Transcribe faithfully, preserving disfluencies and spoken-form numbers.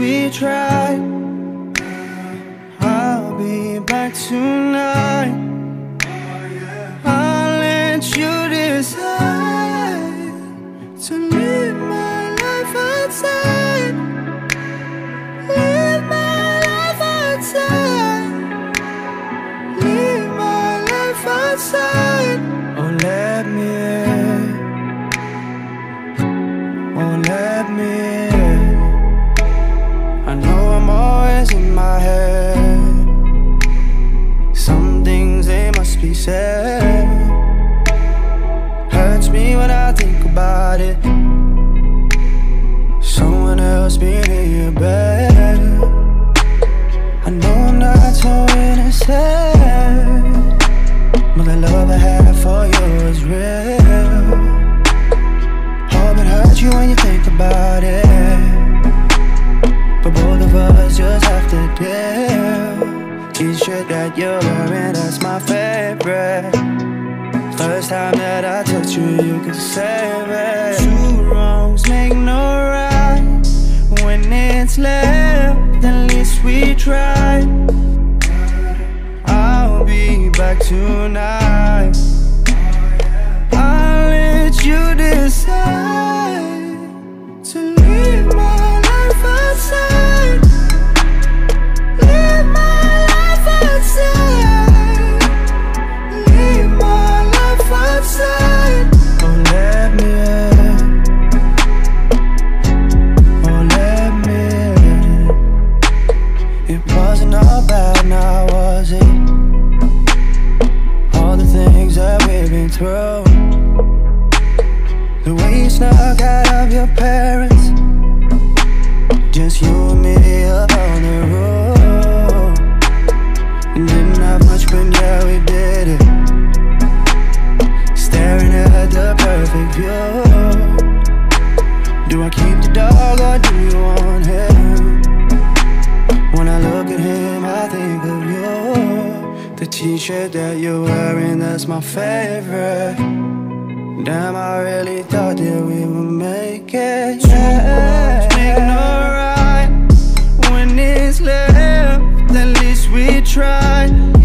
we tried. I'll be back tonight. I'll let you decide to live my life outside. Live my life outside. Live my life outside. Oh, let me in. Oh, let me in. I know I'm always in my head. Some things, they must be said. Hurts me when I think about it. Someone else being in your bed. I know I'm not so innocent, but the love I have for you is real. Hope it hurts you when you think about it, but both of us just have to deal. T-shirt that you're wearing, that's my favorite. First time that I touched you, you could save it. Two wrongs make no right. When it's left, at least we tried. I'll be back tonight. I'll let you decide to leave my outside. Live my life outside. Live my life outside. Oh, let me in. Oh, let me in. It wasn't all bad now, was it? All the things that we've been through, the way you snuck out of your parents, just you and me up on the road. Didn't have much, but yeah, we did it. Staring at the perfect view. Do I keep the dog or do you want him? When I look at him, I think of you. The t-shirt that you're wearing, that's my favorite. Damn, I really thought that we would make it. Yeah. Ignore. When it's left, at least we tried.